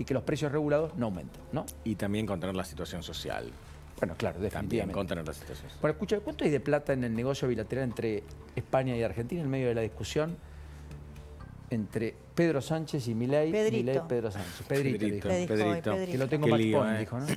y que los precios regulados no aumenten, ¿no? Y también controlar la situación social. Bueno, claro, definitivamente. También controlar la situación social. Bueno, escucha, ¿cuánto hay de plata en el negocio bilateral entre España y Argentina en medio de la discusión entre Pedro Sánchez y Milei? Milei, Pedro Sánchez. Pedrito. Que lo tengo más pon, dijo, ¿no? Sí.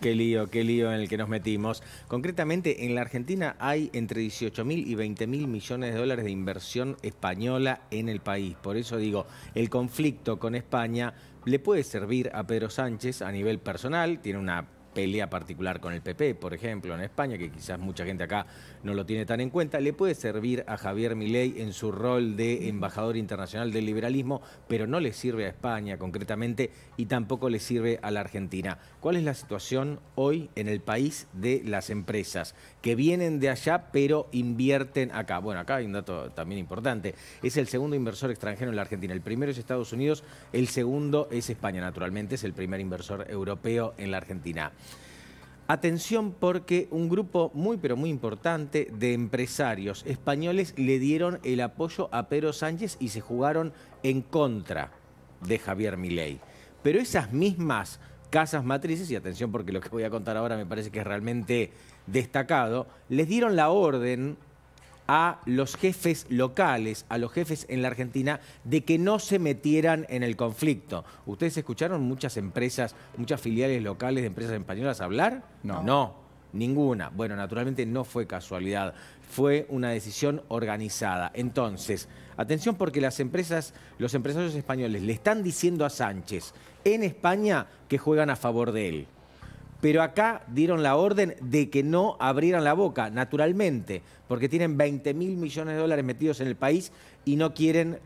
Qué lío en el que nos metimos. Concretamente, en la Argentina hay entre 18.000 y 20.000 millones de dólares de inversión española en el país. Por eso digo, el conflicto con España le puede servir a Pedro Sánchez a nivel personal, tiene una pelea particular con el PP, por ejemplo, en España, que quizás mucha gente acá no lo tiene tan en cuenta, le puede servir a Javier Milei en su rol de embajador internacional del liberalismo, pero no le sirve a España concretamente y tampoco le sirve a la Argentina. ¿Cuál es la situación hoy en el país de las empresas que vienen de allá pero invierten acá? Bueno, acá hay un dato también importante. Es el segundo inversor extranjero en la Argentina. El primero es Estados Unidos, el segundo es España, naturalmente, es el primer inversor europeo en la Argentina. Atención, porque un grupo muy pero muy importante de empresarios españoles le dieron el apoyo a Pedro Sánchez y se jugaron en contra de Javier Milei. Pero esas mismas casas matrices, y atención porque lo que voy a contar ahora me parece que es realmente destacado, les dieron la orden a los jefes locales, a los jefes en la Argentina, de que no se metieran en el conflicto. ¿Ustedes escucharon muchas empresas, muchas filiales locales de empresas españolas hablar? No. No, ninguna. Bueno, naturalmente no fue casualidad, fue una decisión organizada. Entonces, atención porque las empresas, los empresarios españoles le están diciendo a Sánchez en España que juegan a favor de él. Pero acá dieron la orden de que no abrieran la boca, naturalmente, porque tienen 20.000 millones de dólares metidos en el país y no quieren,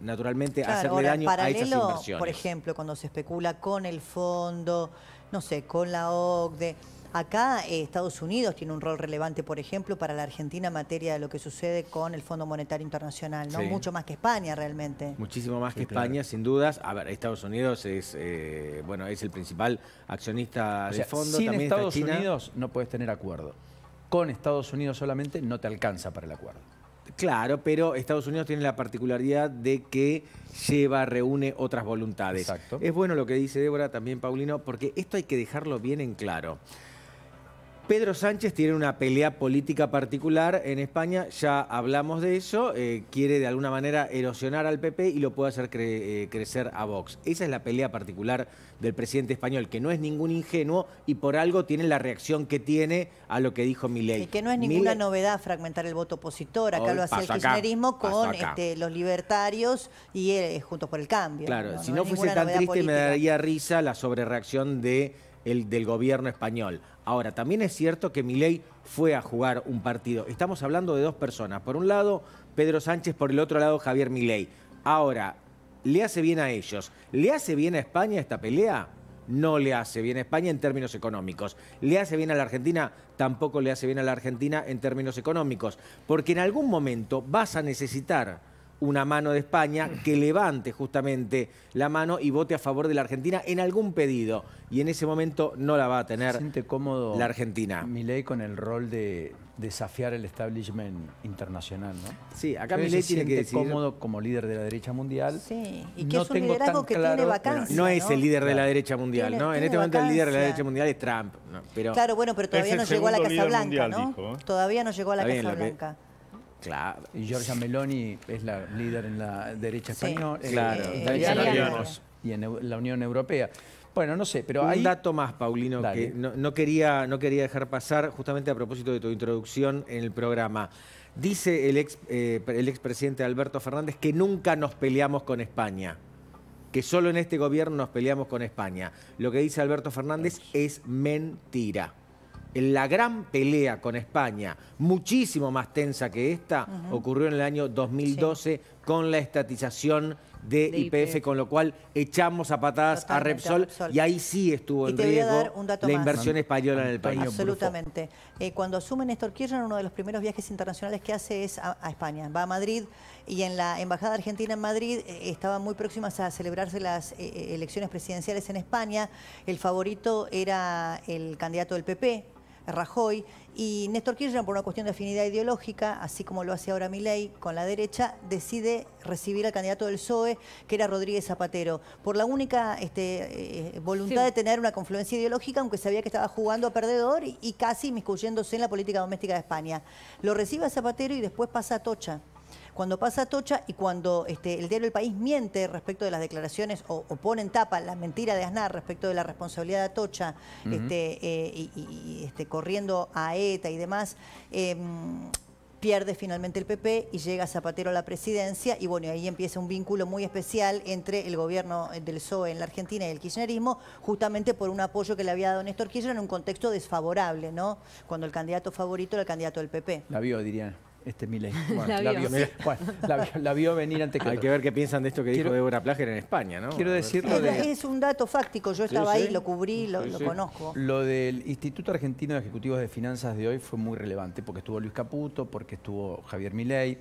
naturalmente, claro, hacerle ahora, daño paralelo, a esas inversiones. Por ejemplo, cuando se especula con el fondo, no sé, con la OCDE. Acá Estados Unidos tiene un rol relevante, por ejemplo, para la Argentina en materia de lo que sucede con el Fondo Monetario Internacional, ¿no? Sí. Mucho más que España, realmente. Muchísimo más, sí, que España, claro, sin dudas. A ver, Estados Unidos es, bueno, es el principal accionista del fondo. Sin también Estados Unidos no puedes tener acuerdo. Con Estados Unidos solamente no te alcanza para el acuerdo. Claro, pero Estados Unidos tiene la particularidad de que lleva, reúne otras voluntades. Exacto. Es bueno lo que dice Débora, también Paulino, porque esto hay que dejarlo bien en claro. Pedro Sánchez tiene una pelea política particular en España, ya hablamos de eso, quiere de alguna manera erosionar al PP y lo puede hacer crecer a Vox. Esa es la pelea particular del presidente español, que no es ningún ingenuo y por algo tiene la reacción que tiene a lo que dijo Milei. Y que no es ninguna novedad fragmentar el voto opositor, acá lo hace el kirchnerismo con los libertarios y Juntos por el Cambio. Claro, no, si no fuese tan triste política, me daría risa la sobrereacción de... del gobierno español. Ahora, también es cierto que Milei fue a jugar un partido. Estamos hablando de dos personas. Por un lado, Pedro Sánchez, por el otro lado, Javier Milei. Ahora, ¿le hace bien a ellos? ¿Le hace bien a España esta pelea? No le hace bien a España en términos económicos. ¿Le hace bien a la Argentina? Tampoco le hace bien a la Argentina en términos económicos. Porque en algún momento vas a necesitar una mano de España que levante justamente la mano y vote a favor de la Argentina en algún pedido. Y en ese momento no la va a tener. ¿Se siente cómodo la Argentina? Milei con el rol de desafiar el establishment internacional, ¿no? Sí, acá Milei tiene que decidir. Cómodo como líder de la derecha mundial. Sí, y que no es un liderazgo que tiene vacancia. No es el líder de la derecha mundial, ¿no? En este momento el líder de la derecha mundial es Trump. ¿No? Pero claro, bueno, pero todavía no llegó a la Casa Blanca, ¿no? Todavía no llegó a la Casa Blanca. Claro. Y Giorgia Meloni es la líder en la derecha española. Sí, claro. Y en la Unión Europea. Bueno, no sé, pero hay... Un dato más, Paulino, dale, que no quería dejar pasar, justamente a propósito de tu introducción en el programa. Dice el expresidente Alberto Fernández que nunca nos peleamos con España, que solo en este gobierno nos peleamos con España. Lo que dice Alberto Fernández es mentira. La gran pelea con España, muchísimo más tensa que esta, ocurrió en el año 2012 con la estatización de YPF, con lo cual echamos a patadas a Repsol, y ahí sí estuvo en riesgo la inversión española en el país. Absolutamente. Cuando asume Néstor Kirchner, uno de los primeros viajes internacionales que hace es a España. Va a Madrid y en la Embajada Argentina en Madrid estaban muy próximas a celebrarse las elecciones presidenciales en España. El favorito era el candidato del PP, Rajoy, y Néstor Kirchner, por una cuestión de afinidad ideológica, así como lo hace ahora Milei con la derecha, decide recibir al candidato del PSOE, que era Rodríguez Zapatero, por la única voluntad de tener una confluencia ideológica, aunque sabía que estaba jugando a perdedor y casi inmiscuyéndose en la política doméstica de España. Lo recibe a Zapatero y después pasa a Atocha. Cuando pasa Atocha y cuando el diario El País miente respecto de las declaraciones o pone en tapa la mentira de Aznar respecto de la responsabilidad de Atocha, corriendo a ETA y demás, pierde finalmente el PP y llega Zapatero a la presidencia, y bueno, ahí empieza un vínculo muy especial entre el gobierno del PSOE en la Argentina y el kirchnerismo, justamente por un apoyo que le había dado Néstor Kirchner en un contexto desfavorable, ¿no? Cuando el candidato favorito era el candidato del PP. La vio, diría. Milei. Bueno, la vio venir antes que... Hay que ver qué piensan de esto que dijo Deborah Pláger en España, ¿no? Quiero decirlo de... Es un dato fáctico, yo estaba ahí, lo cubrí, lo conozco. Lo del Instituto Argentino de Ejecutivos de Finanzas de hoy fue muy relevante, porque estuvo Luis Caputo, porque estuvo Javier Milei,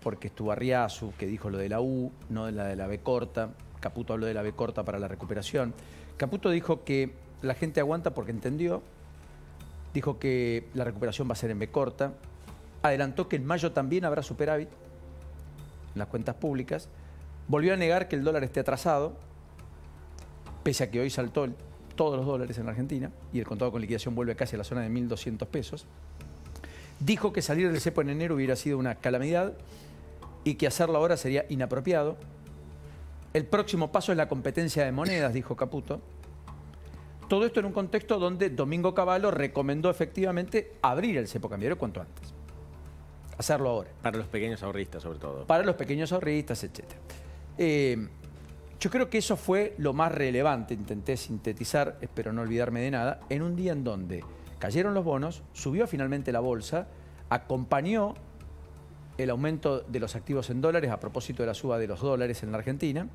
porque estuvo Arriazu, que dijo lo de la U, no de la B corta. Caputo habló de la B corta para la recuperación. Caputo dijo que la gente aguanta porque entendió, dijo que la recuperación va a ser en B corta, adelantó que en mayo también habrá superávit en las cuentas públicas, volvió a negar que el dólar esté atrasado, pese a que hoy saltó todos los dólares en la Argentina y el contado con liquidación vuelve casi a la zona de 1.200 pesos. Dijo que salir del cepo en enero hubiera sido una calamidad y que hacerlo ahora sería inapropiado. El próximo paso es la competencia de monedas, dijo Caputo. Todo esto en un contexto donde Domingo Cavallo recomendó efectivamente abrir el cepo cambiario cuanto antes. Hacerlo ahora. Para los pequeños ahorristas, sobre todo. Para los pequeños ahorristas, etc. Yo creo que eso fue lo más relevante. Intenté sintetizar, espero no olvidarme de nada, en un día en donde cayeron los bonos, subió finalmente la bolsa, acompañó el aumento de los activos en dólares a propósito de la suba de los dólares en la Argentina.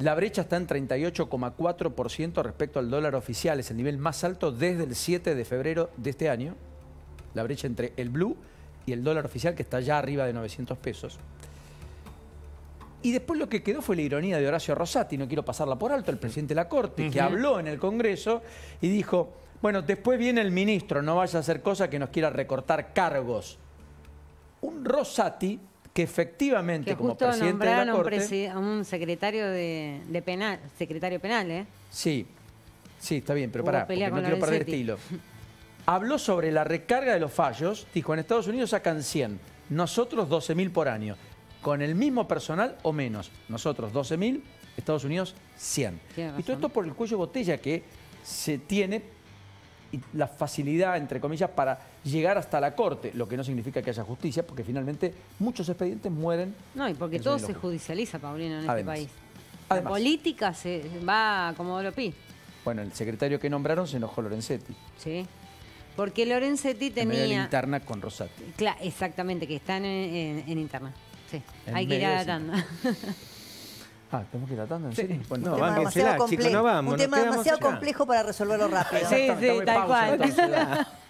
La brecha está en 38,4% respecto al dólar oficial. Es el nivel más alto desde el 7 de febrero de este año. La brecha entre el blue y el dólar oficial, que está ya arriba de 900 pesos. Y después lo que quedó fue la ironía de Horacio Rosatti, no quiero pasarla por alto, el presidente de la Corte, que habló en el Congreso y dijo, bueno, después viene el ministro, no vaya a hacer cosa que nos quiera recortar cargos. Un Rosatti que efectivamente, que como presidente de la Corte... a un secretario de penal, secretario penal, ¿eh? Sí, sí, está bien, pero pará, porque no quiero perder el hilo. Habló sobre la recarga de los fallos, dijo, en Estados Unidos sacan 100, nosotros 12.000 por año, con el mismo personal o menos, nosotros 12.000, Estados Unidos 100. Y todo esto por el cuello de botella que se tiene y la facilidad, entre comillas, para llegar hasta la Corte, lo que no significa que haya justicia, porque finalmente muchos expedientes mueren. No, y porque todo se judicializa, Paulino, en este país. Además, la política se va a Comodoro Py. Bueno, el secretario que nombraron se enojó, Lorenzetti. Sí. Porque Lorenzetti tenía... En interna con Rosatti. Claro, exactamente, que están en interna. Sí, en hay que ir a la tanda. Ah, ¿tenemos que ir a la tanda? ¿En serio? Sí. Bueno, no, vamos, demasiado complejo, chicos, no vamos. Un tema demasiado complejo para resolverlo rápido. Sí, sí, tal cual.